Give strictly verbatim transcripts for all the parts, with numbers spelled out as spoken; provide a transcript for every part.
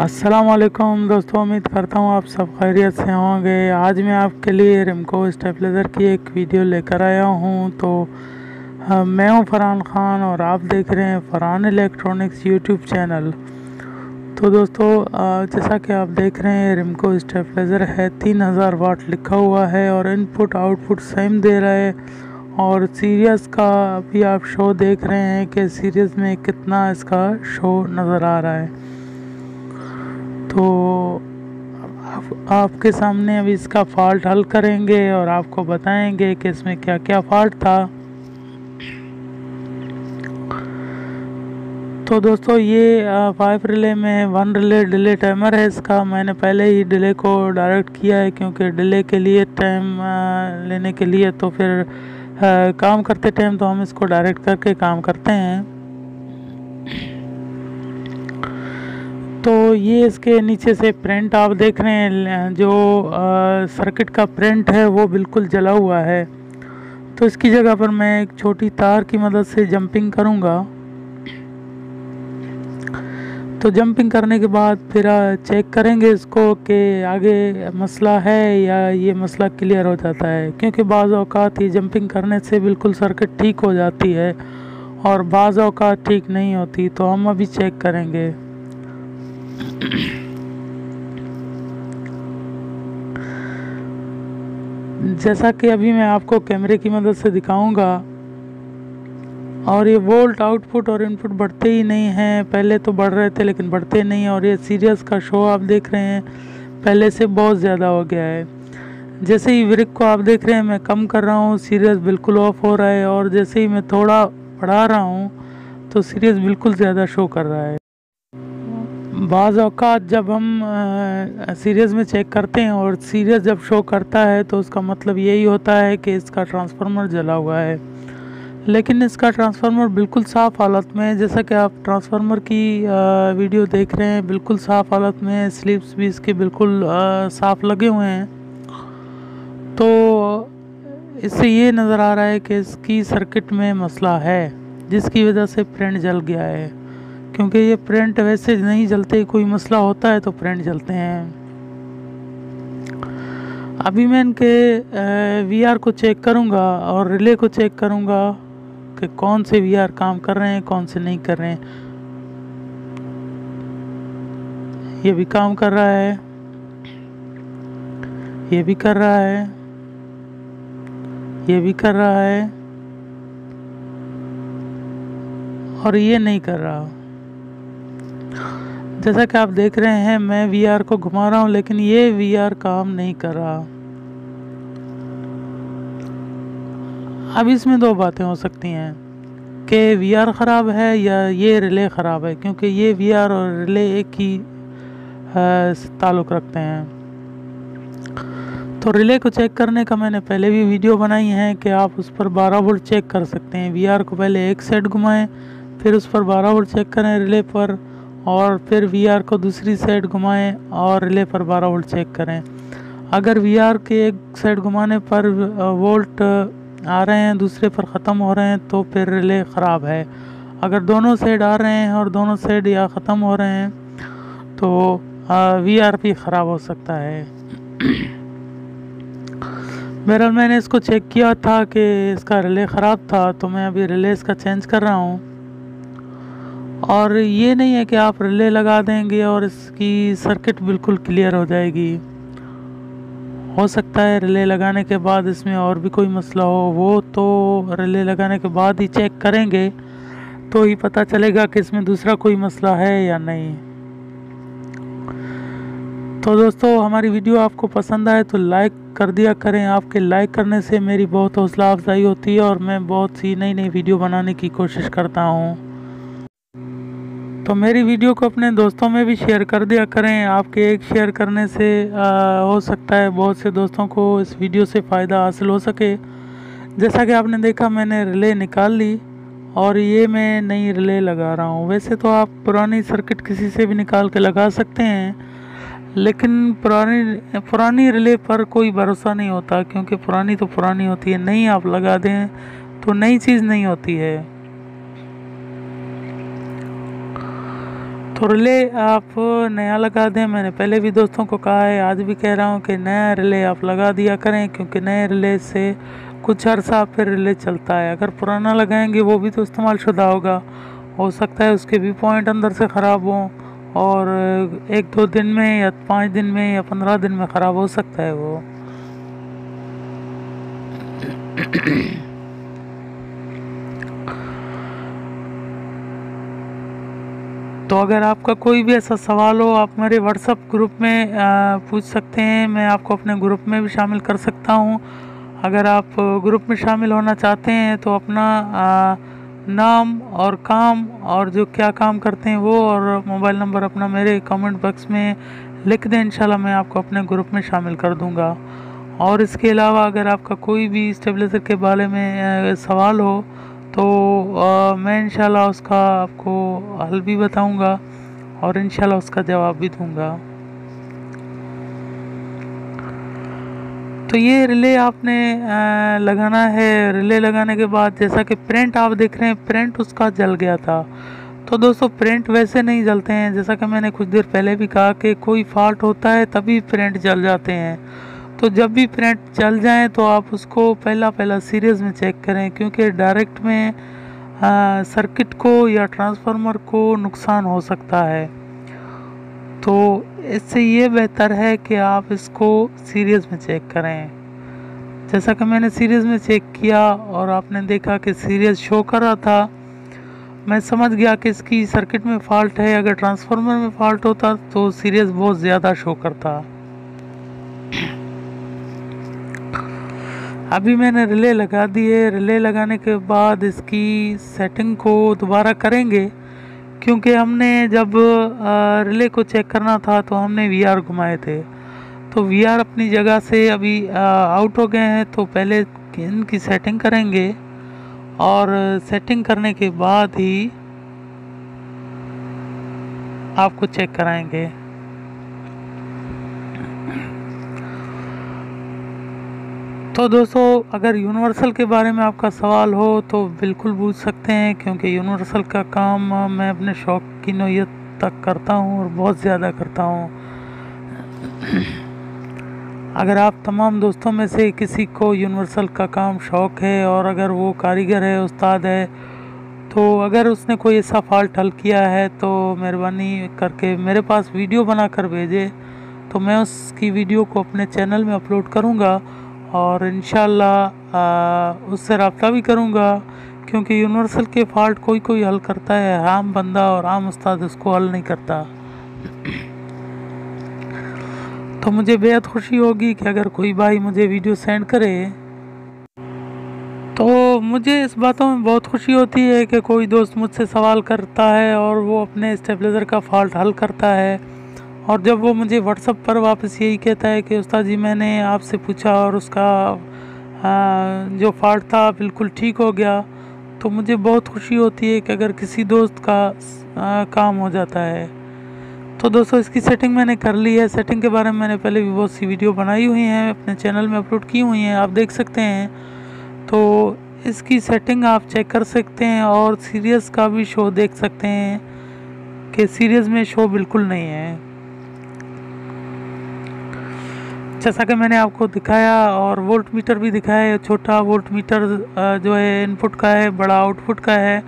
अस्सलाम वालेकुम दोस्तों, उम्मीद करता हूँ आप सब खैरियत से होंगे। आज मैं आपके लिए रिमको स्टेपलेज़र की एक वीडियो लेकर आया हूँ। तो आ, मैं हूँ फरहान खान और आप देख रहे हैं फरहान इलेक्ट्रॉनिक्स यूट्यूब चैनल। तो दोस्तों आ, जैसा कि आप देख रहे हैं रिमको स्टेपलेज़र है, तीन हज़ार वाट लिखा हुआ है और इनपुट आउटपुट सेम दे रहा है। और सीरीज़ का अभी आप शो देख रहे हैं कि सीरीज़ में कितना इसका शो नज़र आ रहा है। तो आप, आपके सामने अभी इसका फॉल्ट हल करेंगे और आपको बताएंगे कि इसमें क्या क्या फॉल्ट था। तो दोस्तों ये फाइव रिले में वन रिले डिले टाइमर है इसका। मैंने पहले ही डिले को डायरेक्ट किया है क्योंकि डिले के लिए टाइम लेने के लिए तो फिर आ, काम करते टाइम तो हम इसको डायरेक्ट करके काम करते हैं। तो ये इसके नीचे से प्रिंट आप देख रहे हैं, जो आ, सर्किट का प्रिंट है वो बिल्कुल जला हुआ है। तो इसकी जगह पर मैं एक छोटी तार की मदद से जंपिंग करूँगा। तो जंपिंग करने के बाद फिर चेक करेंगे इसको कि आगे मसला है या ये मसला क्लियर हो जाता है, क्योंकि बाज़ औक़ात ये जंपिंग करने से बिल्कुल सर्किट ठीक हो जाती है और बाज़ औक़ात ठीक नहीं होती। तो हम अभी चेक करेंगे। जैसा कि अभी मैं आपको कैमरे की मदद से दिखाऊंगा। और ये वोल्ट आउटपुट और इनपुट बढ़ते ही नहीं हैं, पहले तो बढ़ रहे थे लेकिन बढ़ते नहीं। और ये सीरीज का शो आप देख रहे हैं पहले से बहुत ज़्यादा हो गया है। जैसे ही विरिक को आप देख रहे हैं मैं कम कर रहा हूँ, सीरीज बिल्कुल ऑफ हो रहा है। और जैसे ही मैं थोड़ा बढ़ा रहा हूँ तो सीरीज बिल्कुल ज़्यादा शो कर रहा है। बाज़ औक़ात जब हम सीरीज़ में चेक करते हैं और सीरीज़ जब शो करता है तो उसका मतलब यही होता है कि इसका ट्रांसफार्मर जला हुआ है। लेकिन इसका ट्रांसफार्मर बिल्कुल साफ़ हालत में है, जैसा कि आप ट्रांसफार्मर की आ, वीडियो देख रहे हैं, बिल्कुल साफ़ हालत में। स्लीव्स भी इसके बिल्कुल साफ़ लगे हुए हैं। तो इससे ये नज़र आ रहा है कि इसकी सर्किट में मसला है, जिसकी वजह से प्रिंट जल गया है। क्योंकि ये प्रिंट वैसे नहीं जलते, कोई मसला होता है तो प्रिंट जलते हैं। अभी मैं इनके वीआर को चेक करूंगा और रिले को चेक करूंगा कि कौन से वीआर काम कर रहे हैं कौन से नहीं कर रहे हैं। ये भी काम कर रहा है, ये भी कर रहा है, ये भी कर रहा है और ये नहीं कर रहा। जैसा कि आप देख रहे हैं मैं वीआर को घुमा रहा हूं लेकिन ये वीआर काम नहीं कर रहा। अब इसमें दो बातें हो सकती हैं कि वीआर ख़राब है या ये रिले ख़राब है, क्योंकि ये वीआर और रिले एक ही ताल्लुक़ रखते हैं। तो रिले को चेक करने का मैंने पहले भी वीडियो बनाई है कि आप उस पर बारह वोल्ट चेक कर सकते हैं। वीआर को पहले एक सेट घुमाएं, फिर उस पर बारह वोल्ट चेक करें रिले पर, और फिर वीआर को दूसरी साइड घुमाएं और रिले पर बारह वोल्ट चेक करें। अगर वीआर के एक साइड घुमाने पर वोल्ट आ रहे हैं दूसरे पर ख़त्म हो रहे हैं तो फिर रिले ख़राब है। अगर दोनों साइड आ रहे हैं और दोनों साइड या ख़त्म हो रहे हैं तो वीआर भी ख़राब हो सकता है। बहरहाल मैंने इसको चेक किया था कि इसका रिले ख़राब था, तो मैं अभी रिले इसका चेंज कर रहा हूँ। और ये नहीं है कि आप रिले लगा देंगे और इसकी सर्किट बिल्कुल क्लियर हो जाएगी। हो सकता है रिले लगाने के बाद इसमें और भी कोई मसला हो, वो तो रिले लगाने के बाद ही चेक करेंगे तो ही पता चलेगा कि इसमें दूसरा कोई मसला है या नहीं। तो दोस्तों हमारी वीडियो आपको पसंद आए तो लाइक कर दिया करें। आपके लाइक करने से मेरी बहुत हौसला अफजाई होती है और मैं बहुत सी नई नई वीडियो बनाने की कोशिश करता हूँ। तो मेरी वीडियो को अपने दोस्तों में भी शेयर कर दिया करें। आपके एक शेयर करने से आ, हो सकता है बहुत से दोस्तों को इस वीडियो से फ़ायदा हासिल हो सके। जैसा कि आपने देखा मैंने रिले निकाल ली और ये मैं नई रिले लगा रहा हूँ। वैसे तो आप पुरानी सर्किट किसी से भी निकाल के लगा सकते हैं, लेकिन पुरानी पुरानी रिले पर कोई भरोसा नहीं होता, क्योंकि पुरानी तो पुरानी होती है। नई आप लगा दें तो नई चीज़ नहीं होती है। तो रिले आप नया लगा दें। मैंने पहले भी दोस्तों को कहा है, आज भी कह रहा हूँ कि नया रिले आप लगा दिया करें, क्योंकि नए रिले से कुछ अर्सा फिर रिले चलता है। अगर पुराना लगाएंगे वो भी तो इस्तेमाल शुदा होगा, हो सकता है उसके भी पॉइंट अंदर से ख़राब हों और एक दो दिन में या पाँच दिन में या पंद्रह दिन में ख़राब हो सकता है वो। तो अगर आपका कोई भी ऐसा सवाल हो आप मेरे व्हाट्सएप ग्रुप में आ, पूछ सकते हैं। मैं आपको अपने ग्रुप में भी शामिल कर सकता हूं। अगर आप ग्रुप में शामिल होना चाहते हैं तो अपना आ, नाम और काम और जो क्या काम करते हैं वो और मोबाइल नंबर अपना मेरे कमेंट बॉक्स में लिख दें, इंशाल्लाह मैं आपको अपने ग्रुप में शामिल कर दूंगा। और इसके अलावा अगर आपका कोई भी स्टेबलाइज़र के बारे में सवाल हो तो आ, मैं इंशाल्लाह उसका आपको हल भी बताऊंगा और इंशाल्लाह उसका जवाब भी दूंगा। तो ये रिले आपने आ, लगाना है। रिले लगाने के बाद जैसा कि प्रिंट आप देख रहे हैं, प्रिंट उसका जल गया था। तो दोस्तों प्रिंट वैसे नहीं जलते हैं, जैसा कि मैंने कुछ देर पहले भी कहा कि कोई फॉल्ट होता है तभी प्रिंट जल जाते हैं। तो जब भी प्रिंट जल जाएं तो आप उसको पहला पहला सीरीज़ में चेक करें, क्योंकि डायरेक्ट में आ, सर्किट को या ट्रांसफार्मर को नुकसान हो सकता है। तो इससे ये बेहतर है कि आप इसको सीरीज़ में चेक करें। जैसा कि मैंने सीरीज़ में चेक किया और आपने देखा कि सीरीज़ शो कर रहा था, मैं समझ गया कि इसकी सर्किट में फॉल्ट है। अगर ट्रांसफार्मर में फॉल्ट होता तो सीरीज़ बहुत ज़्यादा शो करता। अभी मैंने रिले लगा दिए। रिले लगाने के बाद इसकी सेटिंग को दोबारा करेंगे, क्योंकि हमने जब रिले को चेक करना था तो हमने वीआर घुमाए थे। तो वीआर अपनी जगह से अभी आउट हो गए हैं, तो पहले इनकी सेटिंग करेंगे और सेटिंग करने के बाद ही आपको चेक कराएंगे। तो दोस्तों अगर यूनिवर्सल के बारे में आपका सवाल हो तो बिल्कुल पूछ सकते हैं, क्योंकि यूनिवर्सल का काम मैं अपने शौक़ की नौयत तक करता हूं और बहुत ज़्यादा करता हूं। अगर आप तमाम दोस्तों में से किसी को यूनिवर्सल का काम शौक़ है और अगर वो कारीगर है, उस्ताद है, तो अगर उसने कोई ऐसा फॉल्ट हल किया है तो मेहरबानी करके मेरे पास वीडियो बना कर भेजे, तो मैं उसकी वीडियो को अपने चैनल में अपलोड करूँगा और इंशाल्लाह उससे रब्ता भी करूँगा, क्योंकि यूनिवर्सल के फॉल्ट कोई कोई हल करता है, आम बंदा और आम उस्ताद उसको हल नहीं करता। तो मुझे बेहद खुशी होगी कि अगर कोई भाई मुझे वीडियो सेंड करे। तो मुझे इस बातों में बहुत खुशी होती है कि कोई दोस्त मुझसे सवाल करता है और वो अपने स्टेबलाइज़र का फॉल्ट हल करता है, और जब वो मुझे व्हाट्सएप पर वापस यही कहता है कि उस्ताद जी मैंने आपसे पूछा और उसका आ, जो फॉल्ट था बिल्कुल ठीक हो गया। तो मुझे बहुत खुशी होती है कि अगर किसी दोस्त का आ, काम हो जाता है। तो दोस्तों इसकी सेटिंग मैंने कर ली है। सेटिंग के बारे में मैंने पहले भी बहुत सी वीडियो बनाई हुई हैं, अपने चैनल में अपलोड की हुई हैं, आप देख सकते हैं। तो इसकी सेटिंग आप चेक कर सकते हैं और सीरीज़ का भी शो देख सकते हैं कि सीरीज़ में शो बिल्कुल नहीं है, जैसा कि मैंने आपको दिखाया। और वोल्ट मीटर भी दिखाया है, छोटा वोल्ट मीटर जो है इनपुट का है, बड़ा आउटपुट का है।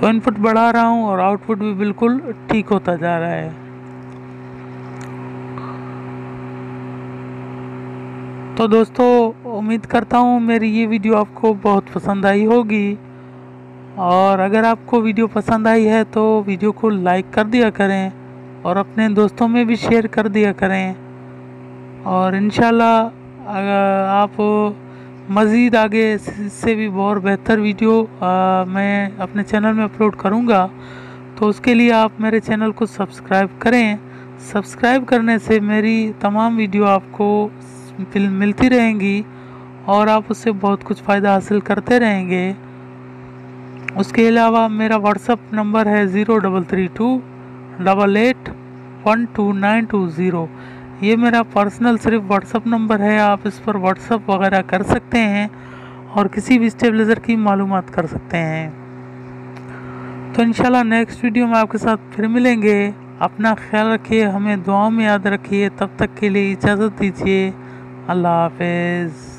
तो इनपुट बढ़ा रहा हूं और आउटपुट भी बिल्कुल ठीक होता जा रहा है। तो दोस्तों उम्मीद करता हूं मेरी ये वीडियो आपको बहुत पसंद आई होगी, और अगर आपको वीडियो पसंद आई है तो वीडियो को लाइक कर दिया करें और अपने दोस्तों में भी शेयर कर दिया करें। और इंशाल्लाह अगर आप मज़ीद आगे इससे भी बहुत बेहतर वीडियो आ, मैं अपने चैनल में अपलोड करूँगा, तो उसके लिए आप मेरे चैनल को सब्सक्राइब करें। सब्सक्राइब करने से मेरी तमाम वीडियो आपको मिलती रहेंगी और आप उससे बहुत कुछ फ़ायदा हासिल करते रहेंगे। उसके अलावा मेरा व्हाट्सएप नंबर है zero double three two double eight one two nine two zero. ये मेरा पर्सनल सिर्फ व्हाट्सअप नंबर है, आप इस पर व्हाट्सअप वगैरह कर सकते हैं और किसी भी स्टेबलाइज़र की मालूमात कर सकते हैं। तो इंशाल्लाह नेक्स्ट वीडियो में आपके साथ फिर मिलेंगे। अपना ख्याल रखिए, हमें दुआओं में याद रखिए। तब तक के लिए इजाज़त दीजिए। अल्लाह हाफिज़।